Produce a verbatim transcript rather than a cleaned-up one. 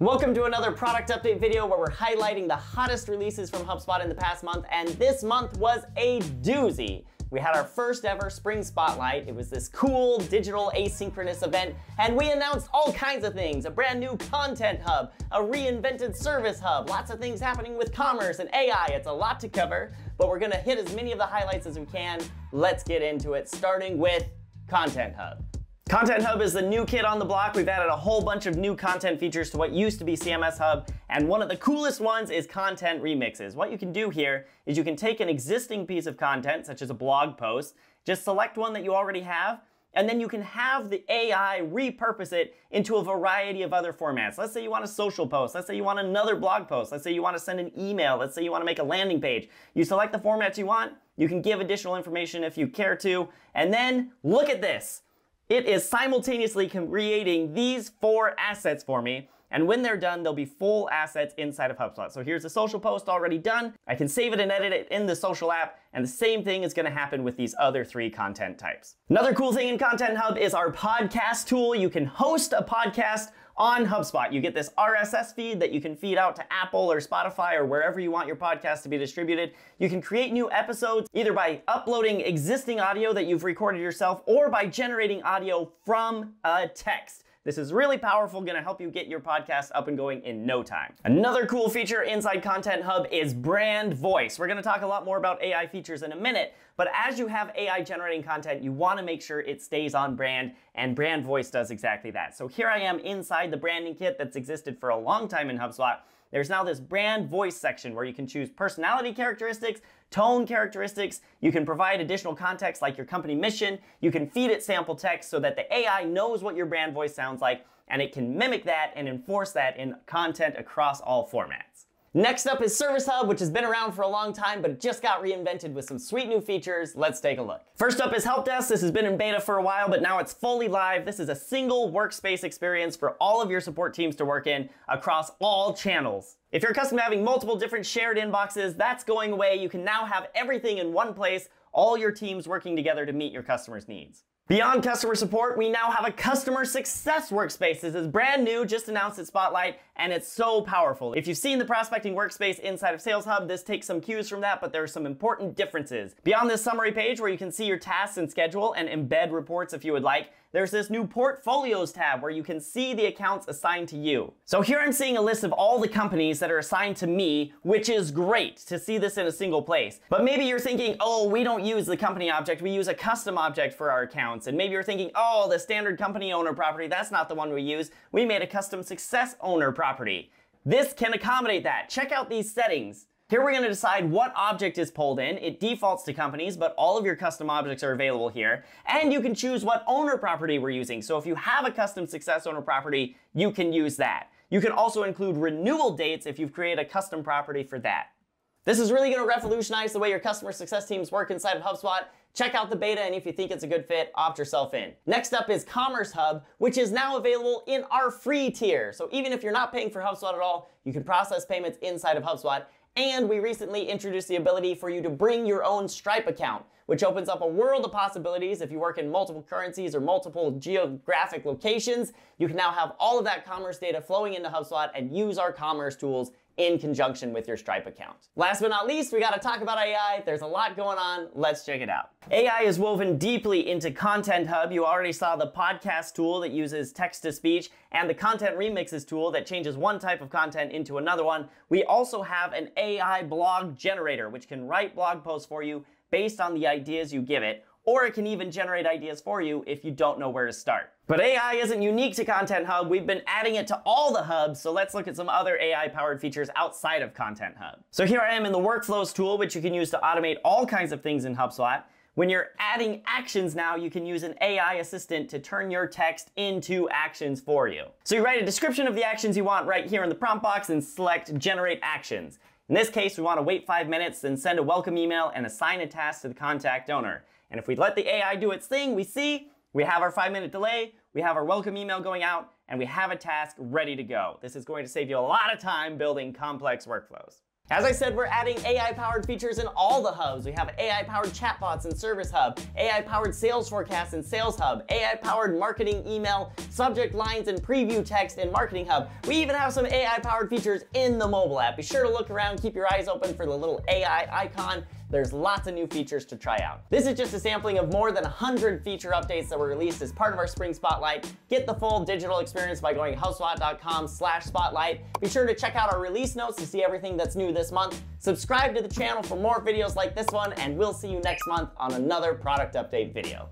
Welcome to another product update video where we're highlighting the hottest releases from HubSpot in the past month, and this month was a doozy. We had our first ever Spring Spotlight. It was this cool digital asynchronous event, and we announced all kinds of things. A brand new Content Hub, a reinvented Service Hub, lots of things happening with commerce and A I. It's a lot to cover, but we're gonna hit as many of the highlights as we can. Let's get into it, starting with Content Hub. Content Hub is the new kid on the block. We've added a whole bunch of new content features to what used to be C M S Hub, and one of the coolest ones is Content Remixes. What you can do here is you can take an existing piece of content, such as a blog post, just select one that you already have, and then you can have the A I repurpose it into a variety of other formats. Let's say you want a social post. Let's say you want another blog post. Let's say you want to send an email. Let's say you want to make a landing page. You select the formats you want. You can give additional information if you care to, and then look at this. It is simultaneously creating these four assets for me, and when they're done, they'll be full assets inside of HubSpot. So here's a social post already done. I can save it and edit it in the social app, and the same thing is gonna happen with these other three content types. Another cool thing in Content Hub is our podcast tool. You can host a podcast on HubSpot. You get this R S S feed that you can feed out to Apple or Spotify or wherever you want your podcast to be distributed. You can create new episodes either by uploading existing audio that you've recorded yourself or by generating audio from a text. This is really powerful, gonna help you get your podcast up and going in no time. Another cool feature inside Content Hub is Brand Voice. We're gonna talk a lot more about A I features in a minute, but as you have A I generating content, you wanna make sure it stays on brand, and Brand Voice does exactly that. So here I am inside the branding kit that's existed for a long time in HubSpot. There's now this Brand Voice section where you can choose personality characteristics, tone characteristics, you can provide additional context like your company mission, you can feed it sample text so that the A I knows what your brand voice sounds like, and it can mimic that and enforce that in content across all formats. Next up is Service Hub, which has been around for a long time, but just got reinvented with some sweet new features. Let's take a look. First up is Help Desk. This has been in beta for a while, but now it's fully live. This is a single workspace experience for all of your support teams to work in across all channels. If you're accustomed to having multiple different shared inboxes, that's going away. You can now have everything in one place, all your teams working together to meet your customers' needs. Beyond customer support, we now have a customer success workspace. This is brand new, just announced at Spotlight, and it's so powerful. If you've seen the prospecting workspace inside of Sales Hub, this takes some cues from that, but there are some important differences. Beyond this summary page where you can see your tasks and schedule and embed reports if you would like, there's this new Portfolios tab where you can see the accounts assigned to you. So here I'm seeing a list of all the companies that are assigned to me, which is great to see this in a single place. But maybe you're thinking, oh, we don't use the company object, we use a custom object for our accounts. And maybe you're thinking, oh, the standard company owner property, that's not the one we use. We made a custom success owner property. This can accommodate that. Check out these settings. Here we're gonna decide what object is pulled in. It defaults to companies, but all of your custom objects are available here. And you can choose what owner property we're using. So if you have a custom success owner property, you can use that. You can also include renewal dates if you've created a custom property for that. This is really gonna revolutionize the way your customer success teams work inside of HubSpot. Check out the beta, and if you think it's a good fit, opt yourself in. Next up is Commerce Hub, which is now available in our free tier. So even if you're not paying for HubSpot at all, you can process payments inside of HubSpot. And we recently introduced the ability for you to bring your own Stripe account, which opens up a world of possibilities. If you work in multiple currencies or multiple geographic locations, you can now have all of that commerce data flowing into HubSpot and use our commerce tools in conjunction with your Stripe account. Last but not least, we gotta talk about A I. There's a lot going on. Let's check it out. A I is woven deeply into Content Hub. You already saw the podcast tool that uses text-to-speech and the Content Remixes tool that changes one type of content into another one. We also have an A I blog generator, which can write blog posts for you based on the ideas you give it, or it can even generate ideas for you if you don't know where to start. But A I isn't unique to Content Hub. We've been adding it to all the hubs, so let's look at some other A I-powered features outside of Content Hub. So here I am in the Workflows tool, which you can use to automate all kinds of things in HubSpot. When you're adding actions now, you can use an A I assistant to turn your text into actions for you. So you write a description of the actions you want right here in the prompt box and select Generate Actions. In this case, we want to wait five minutes, then send a welcome email and assign a task to the contact owner. And if we let the A I do its thing, we see we have our five minute delay, we have our welcome email going out, and we have a task ready to go. This is going to save you a lot of time building complex workflows. As I said, we're adding A I-powered features in all the hubs. We have A I-powered chatbots in Service Hub, A I-powered sales forecasts in Sales Hub, A I-powered marketing email, subject lines and preview text in Marketing Hub. We even have some A I-powered features in the mobile app. Be sure to look around, keep your eyes open for the little A I icon. There's lots of new features to try out. This is just a sampling of more than one hundred feature updates that were released as part of our Spring Spotlight. Get the full digital experience by going to HubSpot dot com slash spotlight. Be sure to check out our release notes to see everything that's new this month. Subscribe to the channel for more videos like this one, and we'll see you next month on another product update video.